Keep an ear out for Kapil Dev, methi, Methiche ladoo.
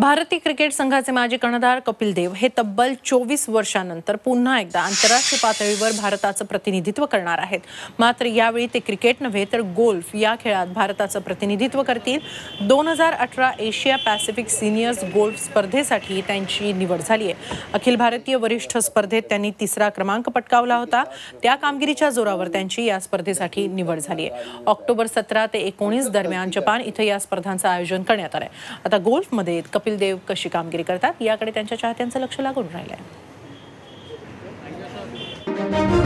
भारतीय क्रिकेट संघाचे माजी कर्णधार कपिल देव हे तब्बल 24 वर्षांनंतर पुन्हा एकदा आंतरराष्ट्रीय पातळीवर भारताचं प्रतिनिधित्व करणार आहेत। मात्र यावेळी ते क्रिकेट नव्हे तर गोल्फ या खेळात भारताचं प्रतिनिधित्व करतील। 2018 एशिया पॅसिफिक सीनियर्स गोल्फ स्पर्धेसाठी त्यांची निवड झाली आहे। अखिल भारतीय वरिष्ठ स्पर्धेत त्यांनी 3रा क्रमांक पटकावला होता। त्या कामगिरीच्या जोरावर त्यांची या स्पर्धेसाठी निवड झाली आहे। ऑक्टोबर 17 ते 19 दरम्यान जपान इथे या स्पर्धांचं आयोजन करण्यात आले। आता गोल्फ मध्ये कपिल देव कशी कामगिरी करतात याकडे त्यांच्या चाहत्यांचं लक्ष लागून राहिले आहे।